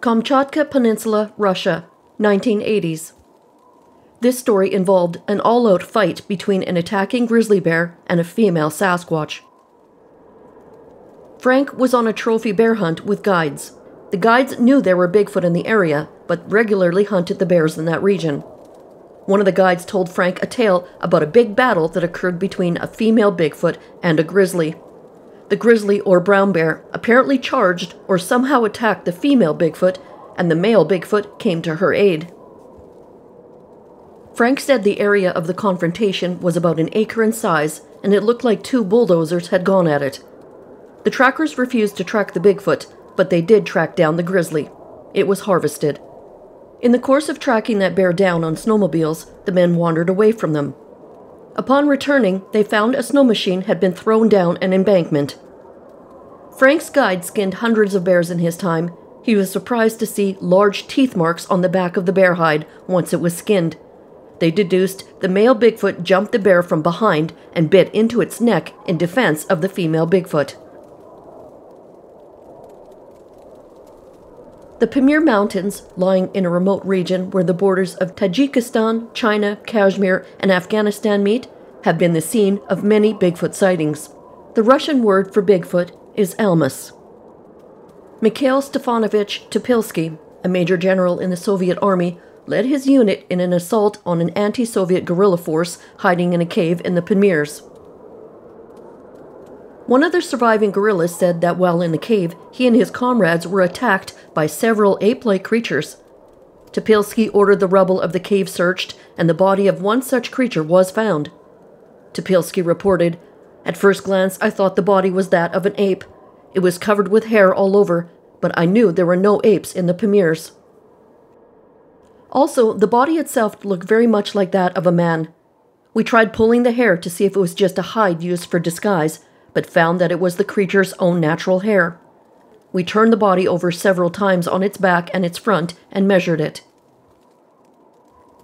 Kamchatka Peninsula, Russia, 1980s. This story involved an all-out fight between an attacking grizzly bear and a female Sasquatch. Frank was on a trophy bear hunt with guides. The guides knew there were Bigfoot in the area, but regularly hunted the bears in that region. One of the guides told Frank a tale about a big battle that occurred between a female Bigfoot and a grizzly. The grizzly or brown bear apparently charged or somehow attacked the female Bigfoot, and the male Bigfoot came to her aid. Frank said the area of the confrontation was about an acre in size, and it looked like two bulldozers had gone at it. The trackers refused to track the Bigfoot, but they did track down the grizzly. It was harvested. In the course of tracking that bear down on snowmobiles, the men wandered away from them. Upon returning, they found a snow machine had been thrown down an embankment. Frank's guide skinned hundreds of bears in his time. He was surprised to see large teeth marks on the back of the bear hide once it was skinned. They deduced the male Bigfoot jumped the bear from behind and bit into its neck in defense of the female Bigfoot. The Pamir Mountains, lying in a remote region where the borders of Tajikistan, China, Kashmir, and Afghanistan meet, have been the scene of many Bigfoot sightings. The Russian word for Bigfoot is almas. Mikhail Stefanovich Topilsky, a major general in the Soviet army, led his unit in an assault on an anti-Soviet guerrilla force hiding in a cave in the Pamirs. One of the surviving guerrillas said that while in the cave, he and his comrades were attacked by several ape-like creatures. Topilsky ordered the rubble of the cave searched, and the body of one such creature was found. Topilsky reported, "At first glance, I thought the body was that of an ape. It was covered with hair all over, but I knew there were no apes in the Pamirs." Also, the body itself looked very much like that of a man. "We tried pulling the hair to see if it was just a hide used for disguise, but found that it was the creature's own natural hair. We turned the body over several times on its back and its front and measured it."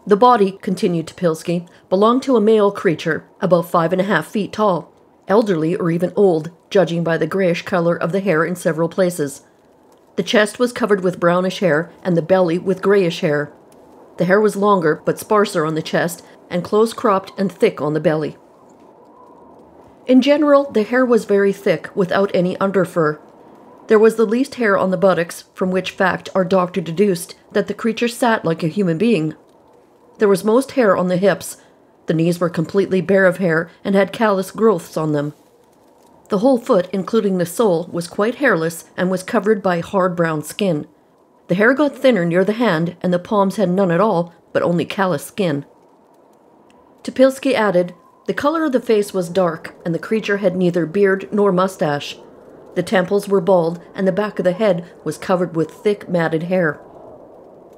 The body, continued Topilsky, belonged to a male creature, about 5.5 feet tall, elderly or even old, judging by the grayish color of the hair in several places. The chest was covered with brownish hair and the belly with grayish hair. The hair was longer but sparser on the chest and close-cropped and thick on the belly. In general, the hair was very thick, without any underfur. There was the least hair on the buttocks, from which fact our doctor deduced that the creature sat like a human being. There was most hair on the hips. The knees were completely bare of hair and had callous growths on them. The whole foot, including the sole, was quite hairless and was covered by hard brown skin. The hair got thinner near the hand, and the palms had none at all, but only callous skin. Topilsky added, "The color of the face was dark, and the creature had neither beard nor mustache. The temples were bald, and the back of the head was covered with thick, matted hair.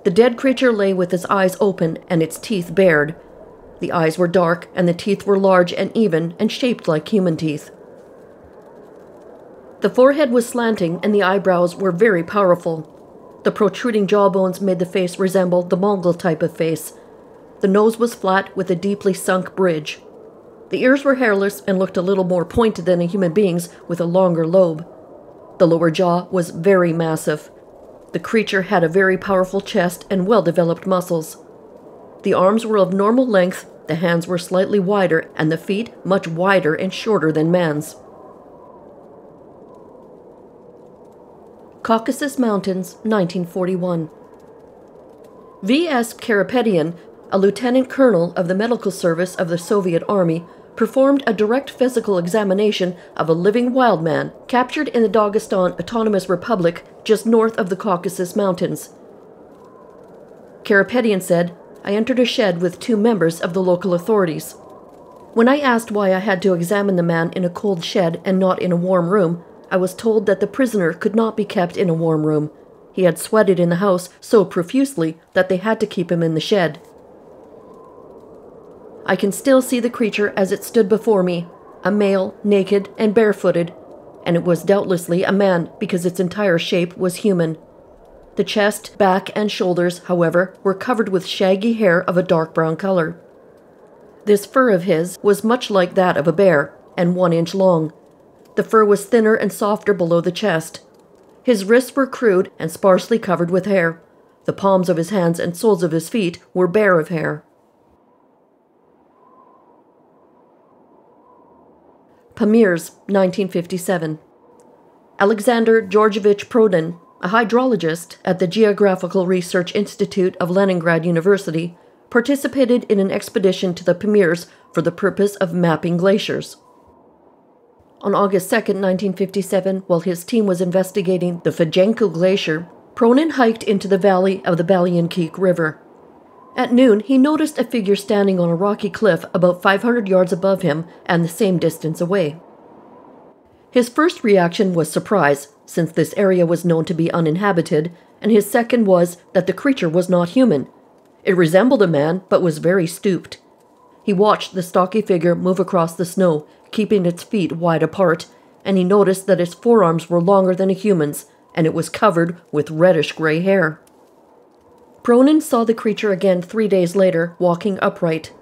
The dead creature lay with its eyes open and its teeth bared. The eyes were dark, and the teeth were large and even and shaped like human teeth. The forehead was slanting, and the eyebrows were very powerful. The protruding jawbones made the face resemble the Mongol type of face. The nose was flat with a deeply sunk bridge. The ears were hairless and looked a little more pointed than a human being's, with a longer lobe. The lower jaw was very massive. The creature had a very powerful chest and well-developed muscles. The arms were of normal length, the hands were slightly wider, and the feet much wider and shorter than man's." Caucasus Mountains, 1941. V. S. Karapetian, a lieutenant colonel of the medical service of the Soviet Army, performed a direct physical examination of a living wild man captured in the Dagestan Autonomous Republic just north of the Caucasus Mountains. Karapetian said, "I entered a shed with two members of the local authorities. When I asked why I had to examine the man in a cold shed and not in a warm room, I was told that the prisoner could not be kept in a warm room. He had sweated in the house so profusely that they had to keep him in the shed. I can still see the creature as it stood before me, a male, naked and barefooted, and it was doubtlessly a man because its entire shape was human. The chest, back, and shoulders, however, were covered with shaggy hair of a dark brown color. This fur of his was much like that of a bear, and 1 inch long. The fur was thinner and softer below the chest. His wrists were crude and sparsely covered with hair. The palms of his hands and soles of his feet were bare of hair. Pamirs, 1957. Alexander Georgievich Pronin, a hydrologist at the Geographical Research Institute of Leningrad University, participated in an expedition to the Pamirs for the purpose of mapping glaciers. On August 2, 1957, while his team was investigating the Fajanku Glacier, Pronin hiked into the valley of the Ballyanquik River. At noon, he noticed a figure standing on a rocky cliff about 500 yards above him and the same distance away. His first reaction was surprise, since this area was known to be uninhabited, and his second was that the creature was not human. It resembled a man, but was very stooped. He watched the stocky figure move across the snow, keeping its feet wide apart, and he noticed that its forearms were longer than a human's, and it was covered with reddish-gray hair. Pronin saw the creature again 3 days later, walking upright.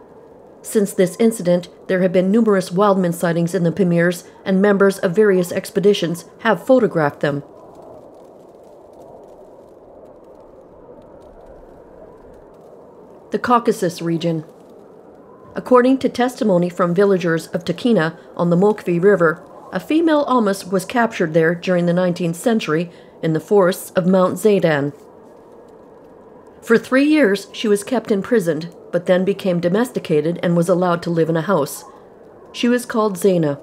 Since this incident, there have been numerous wildman sightings in the Pamirs, and members of various expeditions have photographed them. The Caucasus region. According to testimony from villagers of Takhina on the Mokhvi River, a female almas was captured there during the 19th century in the forests of Mount Zaydan. For 3 years, she was kept imprisoned, but then became domesticated and was allowed to live in a house. She was called Zana.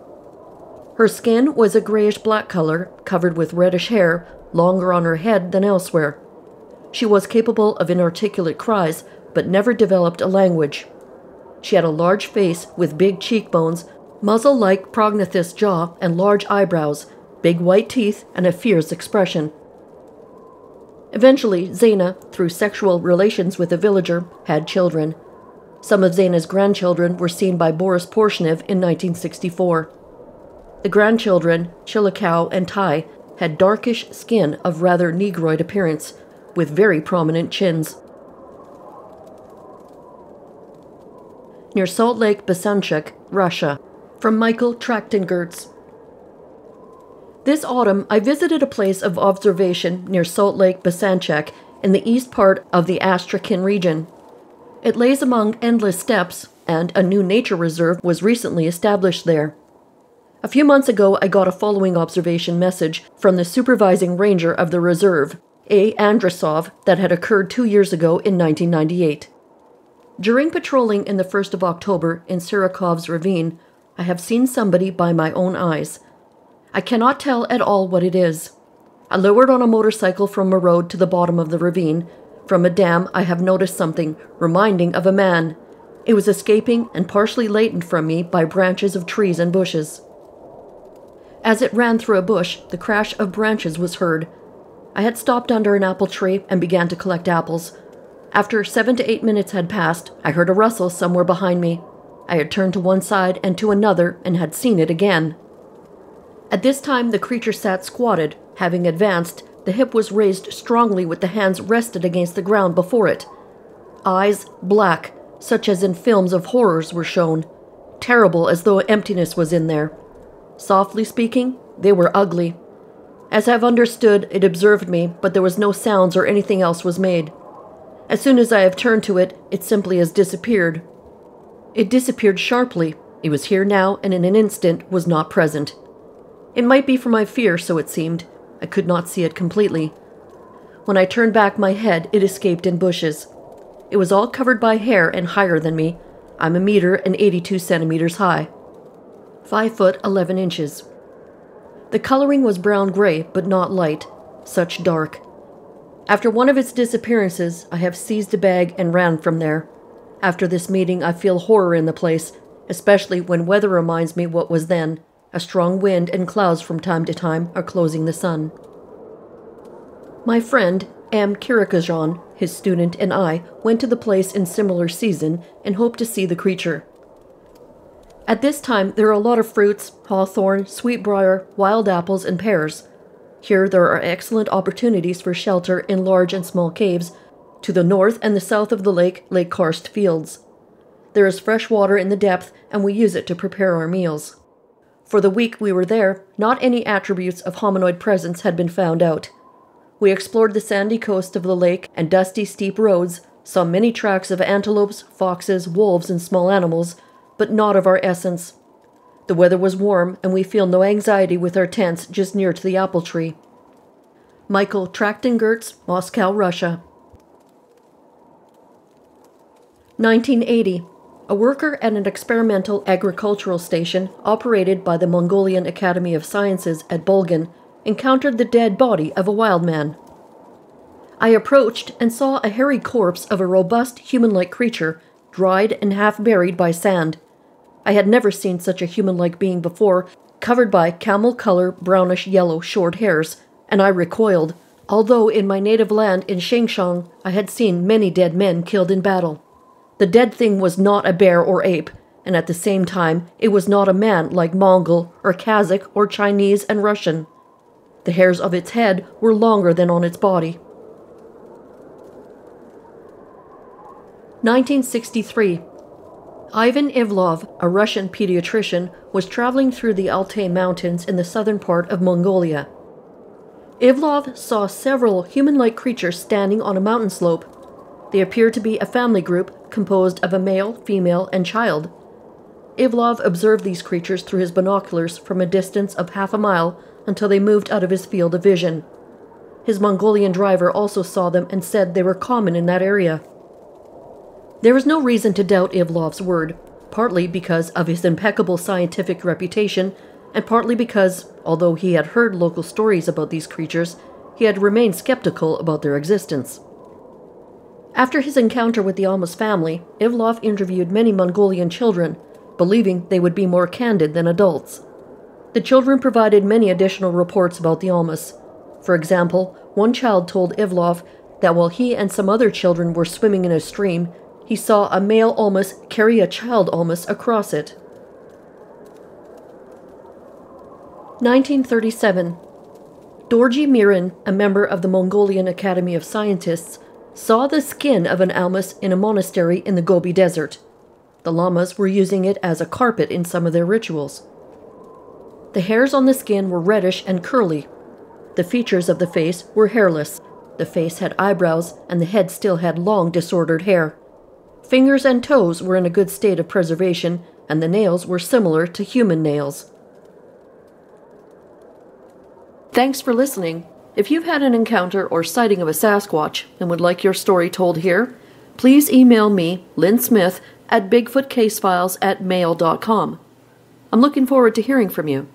Her skin was a grayish-black color, covered with reddish hair, longer on her head than elsewhere. She was capable of inarticulate cries, but never developed a language. She had a large face with big cheekbones, muzzle-like prognathous jaw and large eyebrows, big white teeth, and a fierce expression. Eventually, Zana, through sexual relations with a villager, had children. Some of Zana's grandchildren were seen by Boris Porzhnev in 1964. The grandchildren, Chilikau and Tai, had darkish skin of rather negroid appearance, with very prominent chins. Near Salt Lake Basanchuk, Russia. From Michael Trachtengerts. This autumn, I visited a place of observation near Salt Lake Basanchuk in the east part of the Astrakhan region. It lays among endless steppes, and a new nature reserve was recently established there. A few months ago, I got a following observation message from the supervising ranger of the reserve, A. Andrasov, that had occurred 2 years ago in 1998. During patrolling in the 1st of October in Sirakov's ravine, I have seen somebody by my own eyes. I cannot tell at all what it is. I lowered on a motorcycle from a road to the bottom of the ravine. From a dam, I have noticed something, reminding of a man. It was escaping and partially latent from me by branches of trees and bushes. As it ran through a bush, the crash of branches was heard. I had stopped under an apple tree and began to collect apples. After 7 to 8 minutes had passed, I heard a rustle somewhere behind me. I had turned to one side and to another and had seen it again. At this time, the creature sat squatted. Having advanced, the hip was raised strongly with the hands rested against the ground before it. Eyes, black, such as in films of horrors, were shown, terrible as though emptiness was in there. Softly speaking, they were ugly. As I've understood, it observed me, but there was no sounds or anything else was made. As soon as I have turned to it, it simply has disappeared. It disappeared sharply. It was here now, and in an instant was not present. It might be for my fear, so it seemed. I could not see it completely. When I turned back my head, it escaped in bushes. It was all covered by hair and higher than me. I'm 1.82 meters high, 5'11". The coloring was brown-gray, but not light, such dark. After one of its disappearances, I have seized a bag and ran from there. After this meeting, I feel horror in the place, especially when weather reminds me what was then. A strong wind and clouds from time to time are closing the sun. My friend, M. Kirikajan, his student, and I went to the place in similar season and hoped to see the creature. At this time, there are a lot of fruits, hawthorn, sweetbriar, wild apples, and pears. Here there are excellent opportunities for shelter in large and small caves to the north and the south of the lake, Lake Karst Fields. There is fresh water in the depth, and we use it to prepare our meals. For the week we were there, not any attributes of hominoid presence had been found out. We explored the sandy coast of the lake and dusty, steep roads, saw many tracks of antelopes, foxes, wolves, and small animals, but not of our essence. The weather was warm, and we feel no anxiety with our tents just near to the apple tree. Michael Trachtengerts, Moscow, Russia. 1980. A worker at an experimental agricultural station operated by the Mongolian Academy of Sciences at Bulgan encountered the dead body of a wild man. I approached and saw a hairy corpse of a robust human-like creature, dried and half-buried by sand. I had never seen such a human-like being before, covered by camel-color, brownish-yellow short hairs, and I recoiled, although in my native land in Xinjiang I had seen many dead men killed in battle. The dead thing was not a bear or ape, and at the same time it was not a man like Mongol or Kazakh or Chinese and Russian. The hairs of its head were longer than on its body. 1963. Ivan Ivlov, a Russian pediatrician, was traveling through the Altai Mountains in the southern part of Mongolia. Ivlov saw several human-like creatures standing on a mountain slope. They appeared to be a family group composed of a male, female, and child. Ivlov observed these creatures through his binoculars from a distance of half a mile until they moved out of his field of vision. His Mongolian driver also saw them and said they were common in that area. There is no reason to doubt Ivlov's word, partly because of his impeccable scientific reputation, and partly because, although he had heard local stories about these creatures, he had remained skeptical about their existence. After his encounter with the Almas family, Ivlov interviewed many Mongolian children, believing they would be more candid than adults. The children provided many additional reports about the Almas. For example, one child told Ivlov that while he and some other children were swimming in a stream, he saw a male Almas carry a child Almas across it. 1937. Dorji Mirin, a member of the Mongolian Academy of Scientists, saw the skin of an Almas in a monastery in the Gobi Desert. The lamas were using it as a carpet in some of their rituals. The hairs on the skin were reddish and curly. The features of the face were hairless. The face had eyebrows, and the head still had long, disordered hair. Fingers and toes were in a good state of preservation, and the nails were similar to human nails. Thanks for listening. If you've had an encounter or sighting of a Sasquatch and would like your story told here, please email me, Lynn Smith, at bigfootcasefiles@mail.com. I'm looking forward to hearing from you.